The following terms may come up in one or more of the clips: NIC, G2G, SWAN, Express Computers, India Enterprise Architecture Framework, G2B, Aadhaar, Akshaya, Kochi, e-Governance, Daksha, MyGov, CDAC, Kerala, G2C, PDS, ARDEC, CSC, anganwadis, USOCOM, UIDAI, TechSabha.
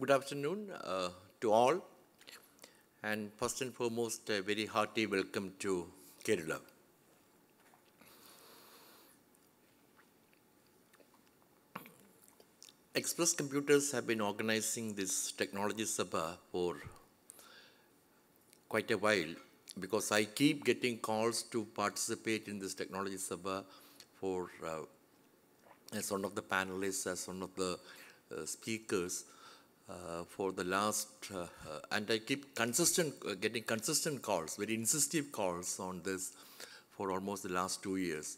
Good afternoon to all, and first and foremost, a very hearty welcome to Kerala. Express Computers have been organizing this Technology Sabha for quite a while, because I keep getting calls to participate in this Technology Sabha for as one of the panelists, as one of the speakers. For the last, and I keep getting consistent calls, very insistive calls on this for almost the last 2 years.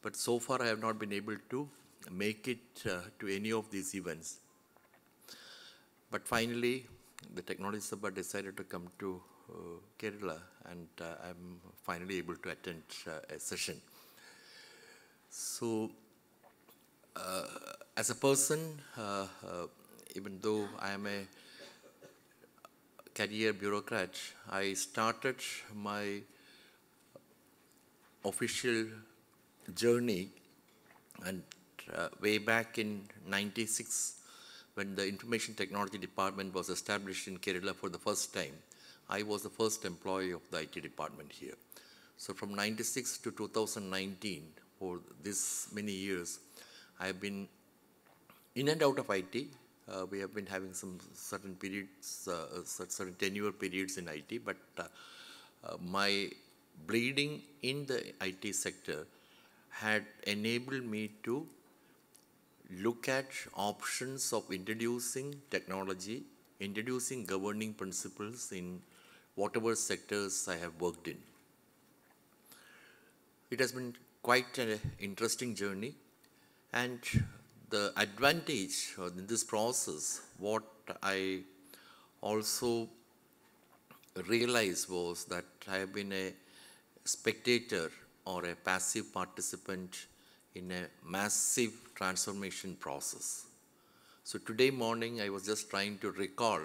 But so far I have not been able to make it to any of these events. But finally, the Technology Sabha decided to come to Kerala, and I'm finally able to attend a session. So, as a person, even though I am a career bureaucrat, I started my official journey and way back in '96, when the Information Technology Department was established in Kerala for the first time. I was the first employee of the IT department here. So from '96 to 2019, for this many years, I have been in and out of IT. We have been having some certain periods, certain tenure periods in IT, but my breeding in the IT sector had enabled me to look at options of introducing technology, introducing governing principles in whatever sectors I have worked in. It has been quite an interesting journey, and the advantage in this process, what I also realized was that I have been a spectator or a passive participant in a massive transformation process. So today morning I was just trying to recall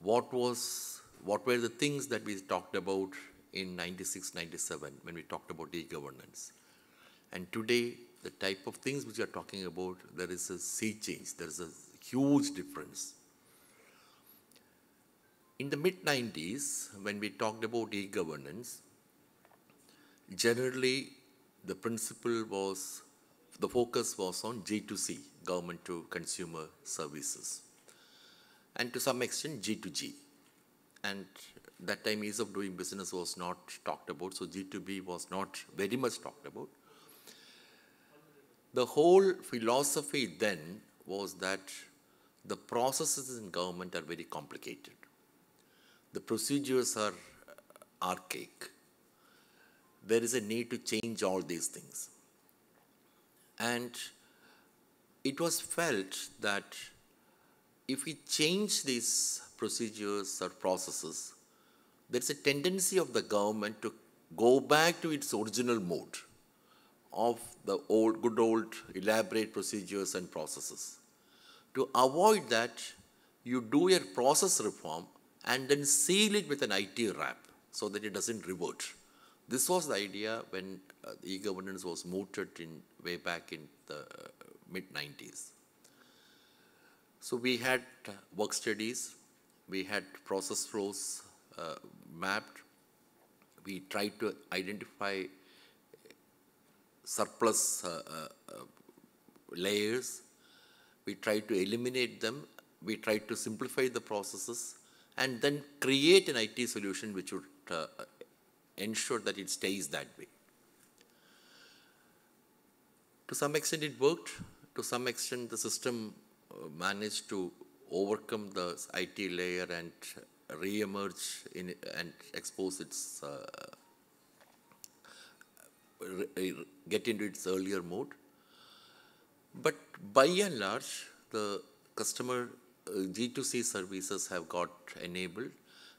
what were the things that we talked about in '96, '97 when we talked about e-governance. And today, the type of things which you are talking about, there is a sea change, there is a huge difference. In the mid-'90s, when we talked about e-governance, generally the principle was, the focus was on G2C, government to consumer services, and to some extent G2G. And that time ease of doing business was not talked about, so G2B was not very much talked about. The whole philosophy then was that the processes in government are very complicated. The procedures are archaic. There is a need to change all these things. And it was felt that if we change these procedures or processes, there's a tendency of the government to go back to its original mode of the old, good old elaborate procedures and processes. To avoid that, you do your process reform and then seal it with an IT wrap so that it doesn't revert. This was the idea when e-governance was mooted in way back in the mid-'90s. So we had work studies, we had process flows mapped, we tried to identify surplus layers, we try to eliminate them, we try to simplify the processes, and then create an IT solution which would ensure that it stays that way. To some extent it worked, to some extent the system managed to overcome the IT layer and re-emerge in, and expose its get into its earlier mode. But by and large, the customer G2C services have got enabled,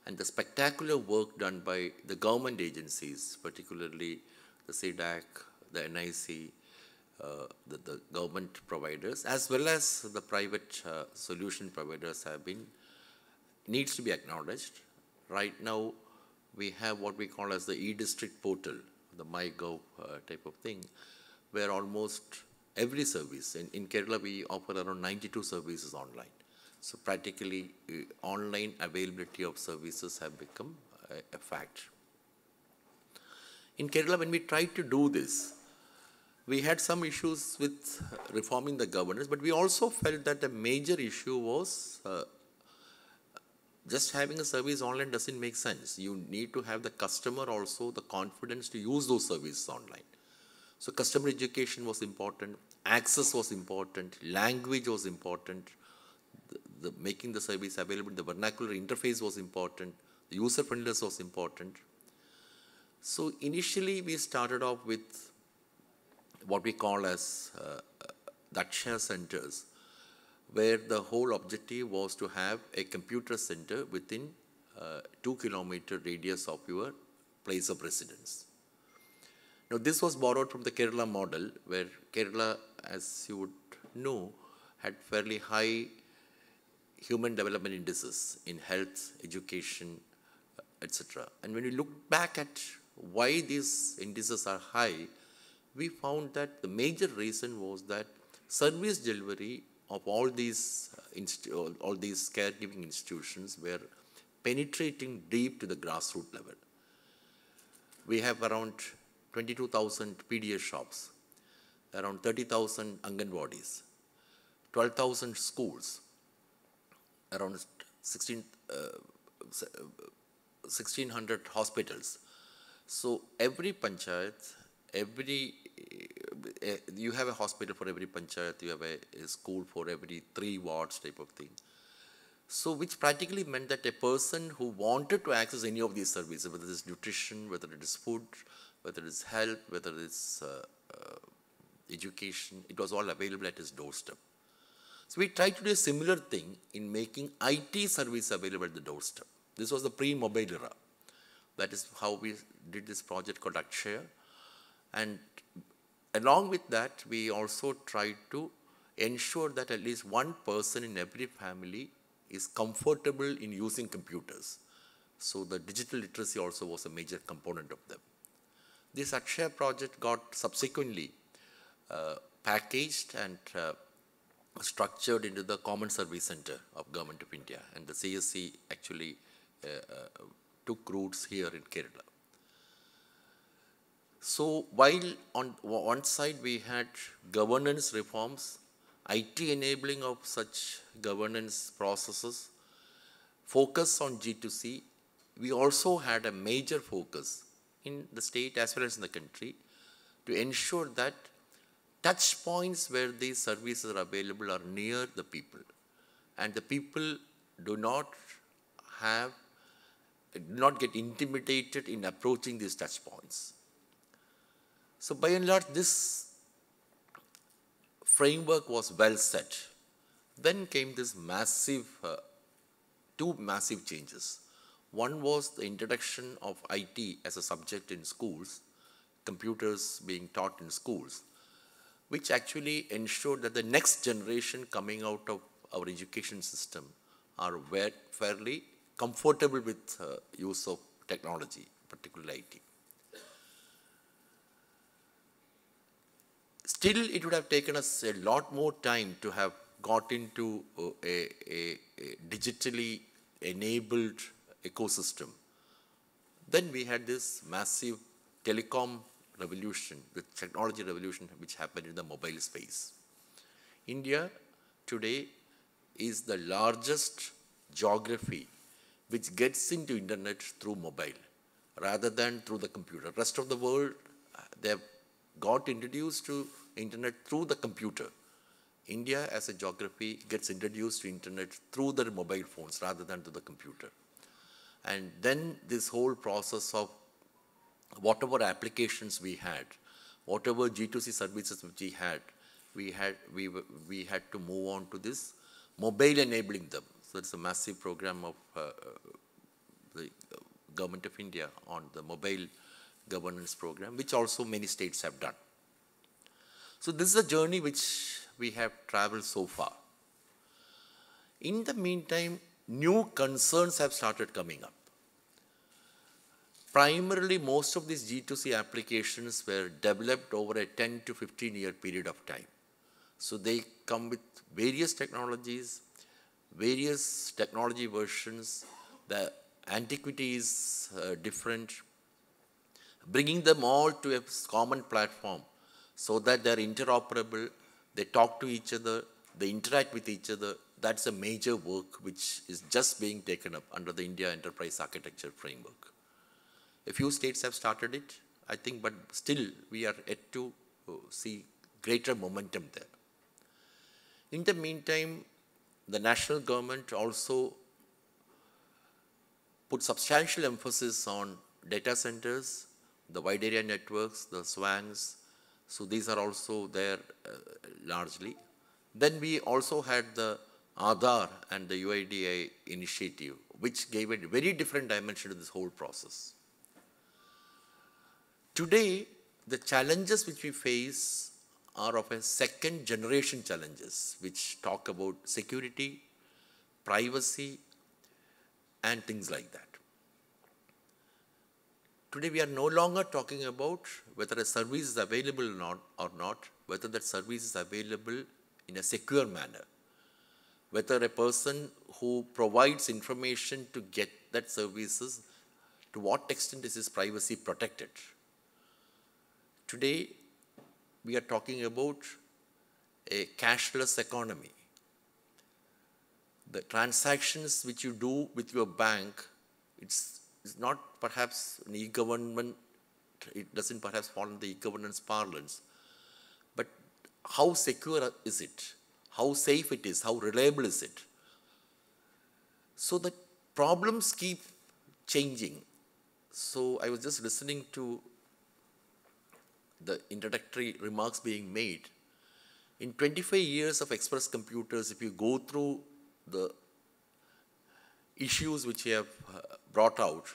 and the spectacular work done by the government agencies, particularly the CDAC, the NIC, the government providers, as well as the private solution providers needs to be acknowledged. Right now, we have what we call as the e-district portal, the MyGov type of thing, where almost every service, in Kerala we offer around 92 services online. So practically online availability of services have become a fact. In Kerala, when we tried to do this, we had some issues with reforming the governance, but we also felt that the major issue was just having a service online doesn't make sense. You need to have the customer also the confidence to use those services online. So customer education was important, access was important, language was important, making the service available, the vernacular interface was important, the user friendliness was important. So initially we started off with what we call as Daksha centers, where the whole objective was to have a computer center within 2 kilometer radius of your place of residence. Now this was borrowed from the Kerala model, where Kerala, as you would know, had fairly high human development indices in health, education, etc. And when we looked back at why these indices are high, we found that the major reason was that service delivery of all these caregiving institutions were penetrating deep to the grassroots level. We have around 22,000 PDS shops, around 30,000 anganwadis, 12,000 schools, around 1,600 hospitals. So every panchayat, you have a hospital for every panchayat, you have a school for every 3 wards type of thing. So which practically meant that a person who wanted to access any of these services, whether it is nutrition, whether it is food, whether it is health, whether it is education, it was all available at his doorstep. So we tried to do a similar thing in making IT service available at the doorstep. This was the pre-mobile era. That is how we did this project called Akshaya. And along with that, we also tried to ensure that at least one person in every family is comfortable in using computers. So the digital literacy also was a major component of them. This Akshaya project got subsequently packaged and structured into the Common Service Center of Government of India, and the CSC actually took roots here in Kerala. So while on one side we had governance reforms, IT enabling of such governance processes, focus on G2C, we also had a major focus in the state as well as in the country to ensure that touch points where these services are available are near the people, and the people do not get intimidated in approaching these touch points. So by and large, this framework was well set. Then came this massive, two massive changes. One was the introduction of IT as a subject in schools, computers being taught in schools, which actually ensured that the next generation coming out of our education system are fairly comfortable with use of technology, particularly IT. Still, it would have taken us a lot more time to have got into a digitally enabled ecosystem. Then we had this massive telecom revolution, the technology revolution which happened in the mobile space. India today is the largest geography which gets into internet through mobile rather than through the computer. Rest of the world, they have got introduced to internet through the computer. India as a geography gets introduced to internet through their mobile phones rather than to the computer. And then this whole process of whatever applications we had, whatever G2C services which we had to move on to this mobile enabling them. So it's a massive program of the Government of India on the mobile governance program, which also many states have done. So this is a journey which we have traveled so far. In the meantime, new concerns have started coming up. Primarily, most of these G2C applications were developed over a 10 to 15 year period of time. So they come with various technologies, various technology versions, the antiquity is different, bringing them all to a common platform so that they're interoperable, they talk to each other, they interact with each other. That's a major work which is just being taken up under the India Enterprise Architecture Framework. A few states have started it, I think, but still we are yet to see greater momentum there. In the meantime, the national government also put substantial emphasis on data centers, the wide area networks, the SWANs, so these are also there largely. Then we also had the Aadhaar and the UIDAI initiative, which gave a very different dimension to this whole process. Today, the challenges which we face are of a second generation challenges, which talk about security, privacy, and things like that. Today, we are no longer talking about whether a service is available or not, whether that service is available in a secure manner, whether a person who provides information to get that services, to what extent is his privacy protected. Today, we are talking about a cashless economy. The transactions which you do with your bank, it's not perhaps an e-government, it doesn't perhaps fall in the e-governance parlance, but how secure is it? How safe it is? How reliable is it? So the problems keep changing. So I was just listening to the introductory remarks being made. In 25 years of Express Computers, if you go through the issues which we have brought out,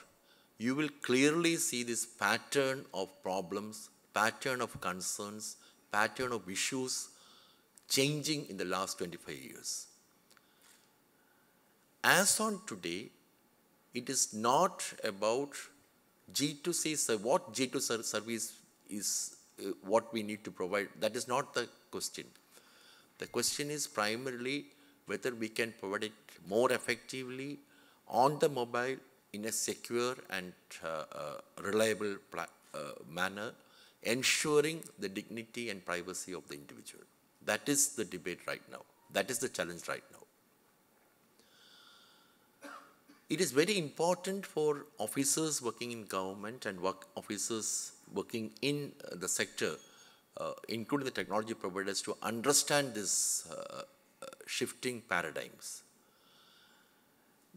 you will clearly see this pattern of problems, pattern of concerns, pattern of issues changing in the last 25 years. As on today, it is not about G2C, so what G2C service is what we need to provide. That is not the question. The question is primarily whether we can provide it more effectively on the mobile in a secure and reliable manner, ensuring the dignity and privacy of the individual. That is the debate right now. That is the challenge right now. It is very important for officers working in government and officers working in the sector, including the technology providers, to understand this shifting paradigms.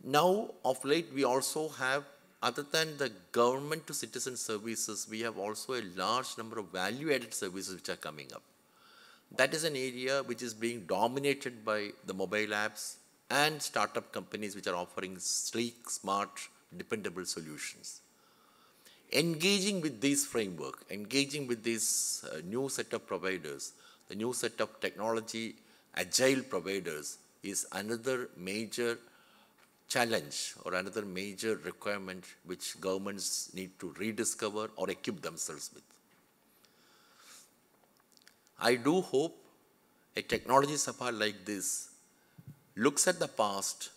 Now, of late, we also have, other than the government to citizen services, we have also a large number of value-added services which are coming up. That is an area which is being dominated by the mobile apps and startup companies which are offering sleek, smart, dependable solutions. Engaging with these framework, engaging with this new set of providers, the new set of technology agile providers is another major challenge or another major requirement which governments need to rediscover or equip themselves with. I do hope a technology sabha like this looks at the past,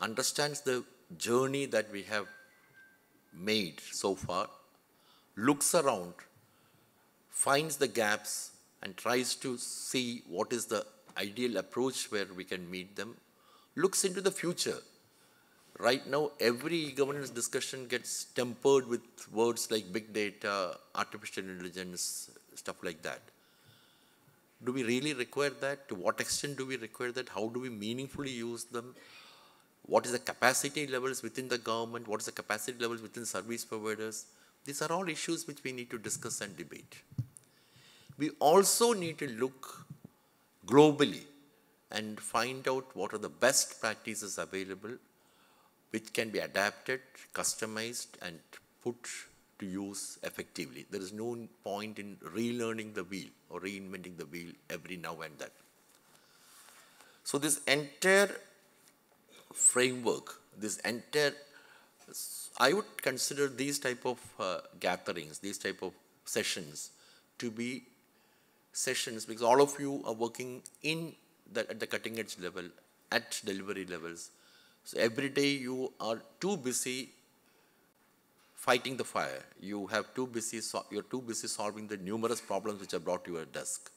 understands the journey that we have made so far, looks around, finds the gaps and tries to see what is the ideal approach where we can meet them, looks into the future. Right now, every e-governance discussion gets tempered with words like big data, artificial intelligence, stuff like that. Do we really require that? To what extent do we require that? How do we meaningfully use them? What is the capacity levels within the government? What is the capacity levels within service providers? These are all issues which we need to discuss and debate. We also need to look globally and find out what are the best practices available which can be adapted, customized, and put to use effectively. There is no point in relearning the wheel or reinventing the wheel every now and then. So this entire framework, this entire, I would consider these type of gatherings, these type of sessions to be sessions because all of you are working in at the cutting edge level at delivery levels. So every day you are too busy fighting the fire. You have too busy, you're too busy solving the numerous problems which are brought to your desk.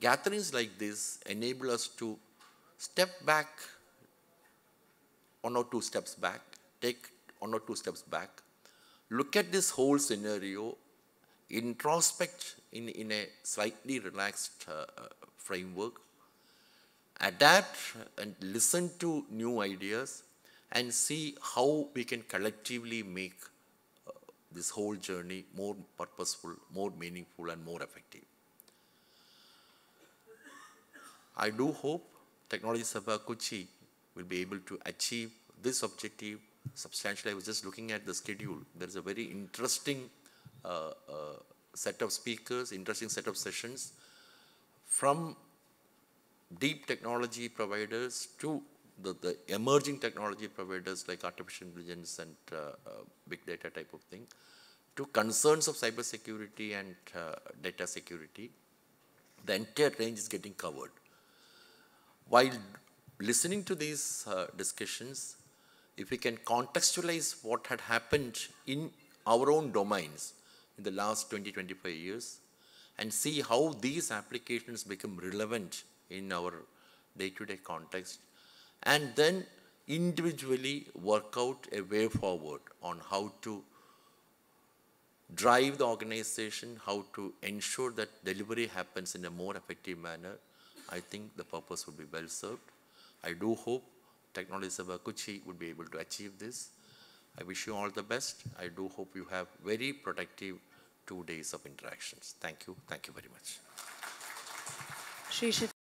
Gatherings like this enable us to step back, one or two steps back, take one or two steps back, look at this whole scenario, introspect in a slightly relaxed framework, adapt and listen to new ideas, and see how we can collectively make this whole journey more purposeful, more meaningful, and more effective. I do hope Technology Sabha Kochi will be able to achieve this objective substantially. I was just looking at the schedule. There is a very interesting set of speakers, interesting set of sessions from deep technology providers to the emerging technology providers like artificial intelligence and big data type of thing, to concerns of cybersecurity and data security. The entire range is getting covered. While listening to these discussions, if we can contextualize what had happened in our own domains in the last 20-25 years and see how these applications become relevant in our day-to-day context, and then individually work out a way forward on how to drive the organization, how to ensure that delivery happens in a more effective manner, I think the purpose would be well served. I do hope Technology Sabha Kochi would be able to achieve this. I wish you all the best. I do hope you have very productive 2 days of interactions. Thank you. Thank you very much.